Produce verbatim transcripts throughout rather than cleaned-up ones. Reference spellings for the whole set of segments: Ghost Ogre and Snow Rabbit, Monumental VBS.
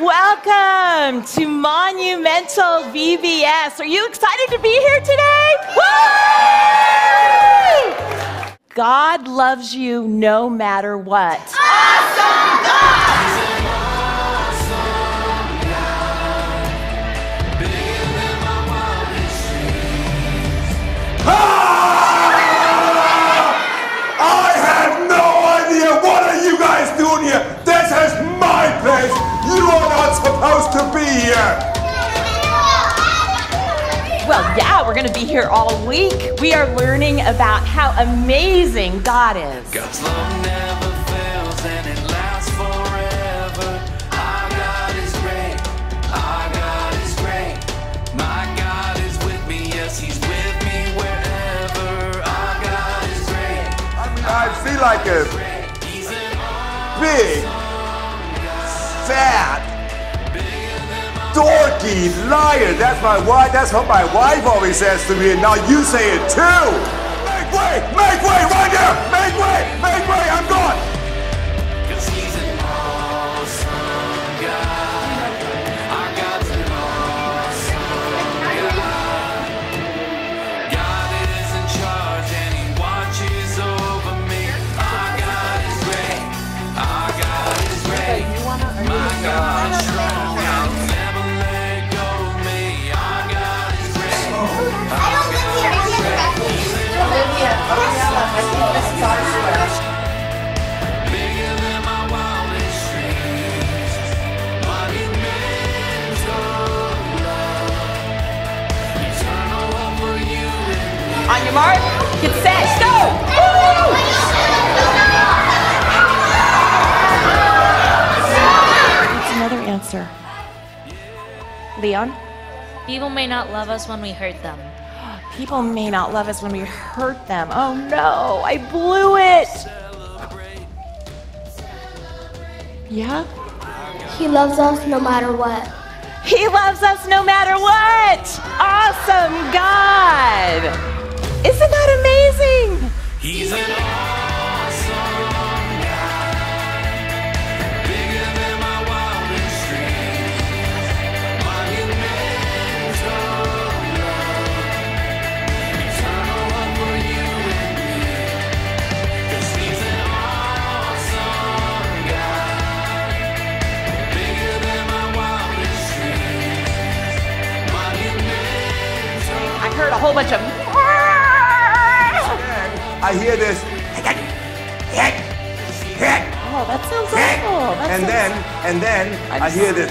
Welcome to Monumental V B S. Are you excited to be here today? Woo! God loves you no matter what. Awesome God! Well, yeah, we're going to be here all week. We are learning about how amazing God is. God's love never fails and it lasts forever. Our God is great. Our God is great. My God is with me. Yes, He's with me wherever. Our God is great. I mean, I feel like a big, fat, dorky liar. That's my wife. That's what my wife always says to me. And now you say it too. Make way! Make way! Right now! Make way! Make way! I'm gone. Cause He's an awesome God. Our God's an awesome God. God is in charge and He watches over me. Our God is great. Our God is great. My God is strong. On your mark, get set, go! Woo! It's another answer. Leon? People may not love us when we hurt them. People may not love us when we hurt them. Oh no, I blew it! Yeah? He loves us no matter what. He loves us no matter what! Awesome God! Isn't that amazing? He's an heard a whole bunch of. I hear this. Oh, that sounds awful. That and sounds... then, and then I'm I hear this.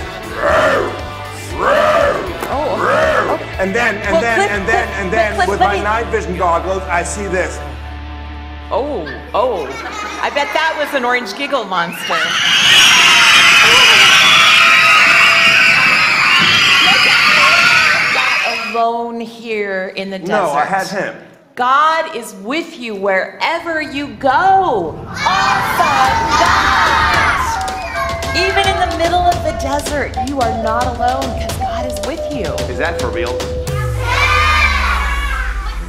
Oh, okay. Okay. And then, and well, then, clip, and then, clip, and then, clip, with clip, my night vision goggles, I see this. Oh, oh! I bet that was an orange giggle monster. Alone here in the desert. No, I had Him. God is with you wherever you go. Awesome God! Even in the middle of the desert, you are not alone because God is with you. Is that for real?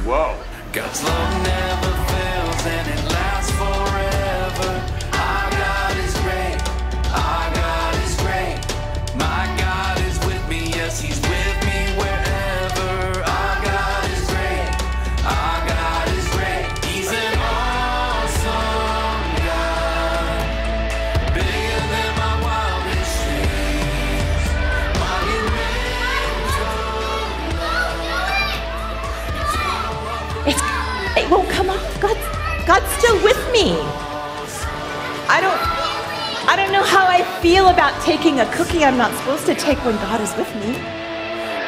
Whoa. God's love never fails and it lasts forever. Our God is great. Our God is great. My God is with me. Yes, He's with me. It won't come off. God's, God's still with me. I don't, I don't know how I feel about taking a cookie I'm not supposed to take when God is with me.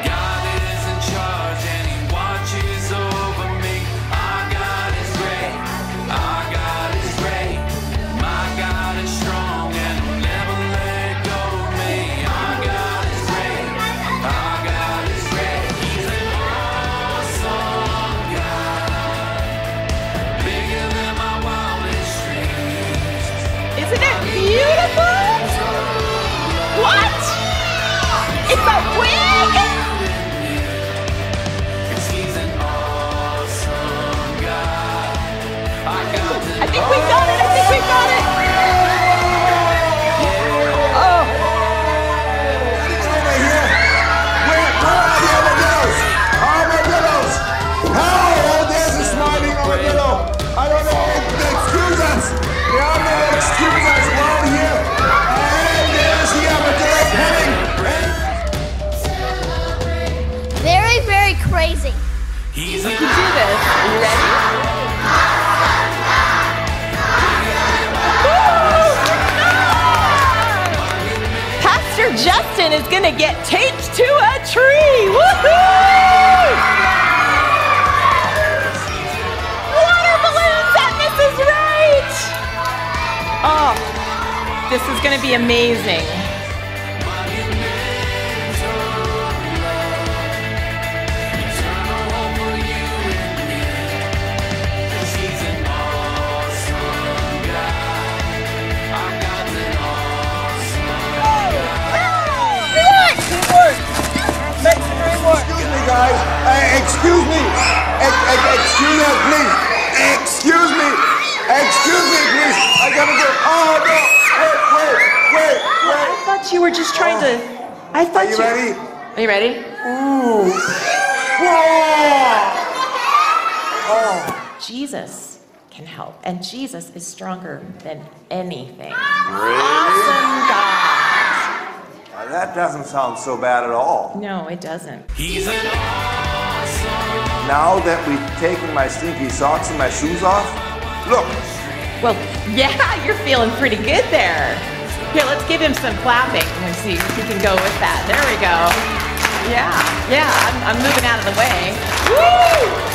God is in charge and He watches over me. Our God is great. Our God is great. My God is strong and will never let go of me. Our God is great. Our God is great. He's an awesome God. Bigger than my wildest dreams. Isn't it beautiful? What? It's a win! Mister Justin is gonna get taped to a tree. Woohoo! Water balloons at Missus Wright. Oh, this is gonna be amazing. Guys, uh, excuse me, ex ex excuse me, please, excuse me, excuse me, please, I gotta go, oh no, wait, wait, wait, wait. I thought you were just trying oh. to, I thought you... Are you ready? Are you ready? Ooh. Whoa. Oh. Jesus can help, and Jesus is stronger than anything. Really? Awesome God. That doesn't sound so bad at all. No, it doesn't. He's an awesome. Now that we've taken my stinky socks and my shoes off, look. Well, yeah, you're feeling pretty good there. Here, let's give him some clapping and see if he can go with that. There we go. Yeah, yeah, I'm, I'm moving out of the way. Woo!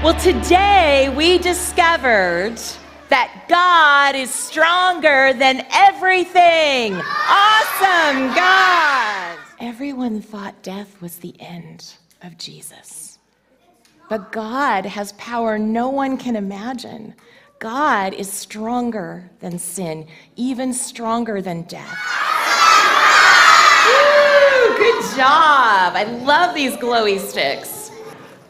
Well, today we discovered that God is stronger than everything. Awesome God! Everyone thought death was the end of Jesus. But God has power no one can imagine. God is stronger than sin, even stronger than death. Woo, good job! I love these glowy sticks.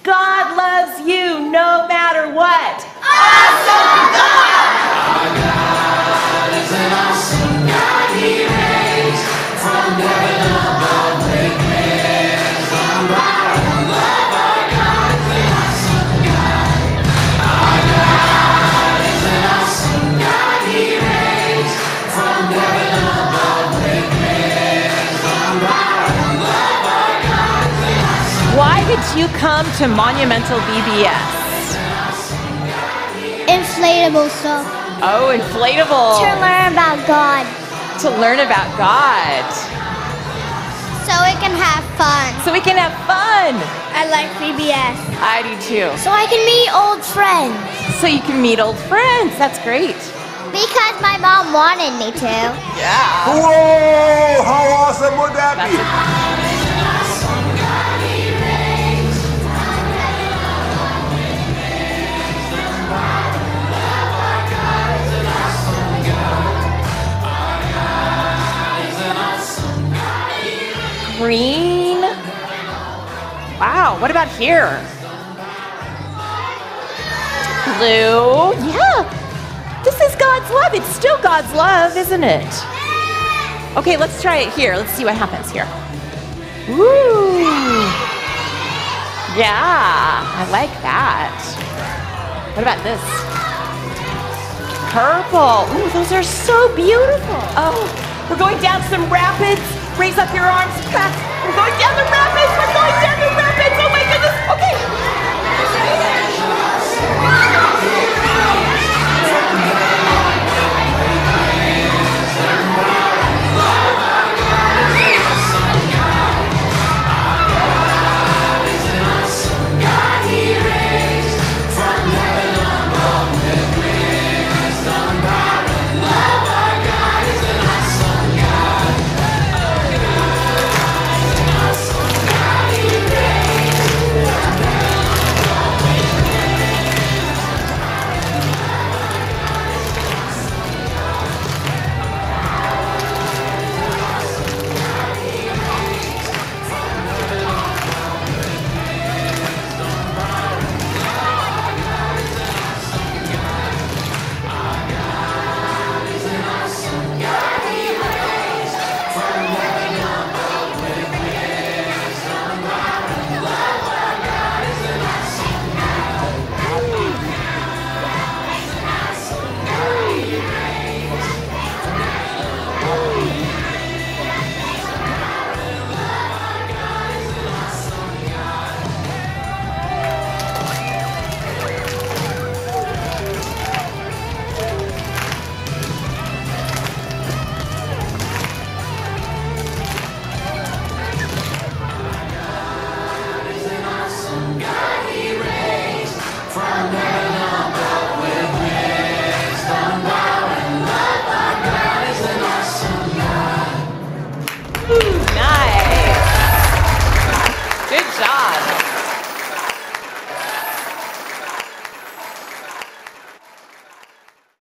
God loves you no matter what. Awesome God! Our God is an awesome God. He reigns from heaven above with hands unbridled love. Our God is an awesome God. Our God is an awesome God. He reigns from heaven above with hands unbridled love. Our God is an awesome God. Why did you come to Monumental V B S? Inflatable stuff. Oh, inflatable. To learn about God. To learn about God. So we can have fun. So we can have fun. I like V B S. I do too. So I can meet old friends. So you can meet old friends. That's great. Because my mom wanted me to. Yeah. Whoa, how awesome would that That's be? Green. Wow, what about here? Blue. Yeah, this is God's love. It's still God's love, isn't it? Okay, let's try it here. Let's see what happens here. Woo. Yeah, I like that. What about this? Purple. Ooh, those are so beautiful. Oh, we're going down some rapids. Raise up your arms, clap. We're going down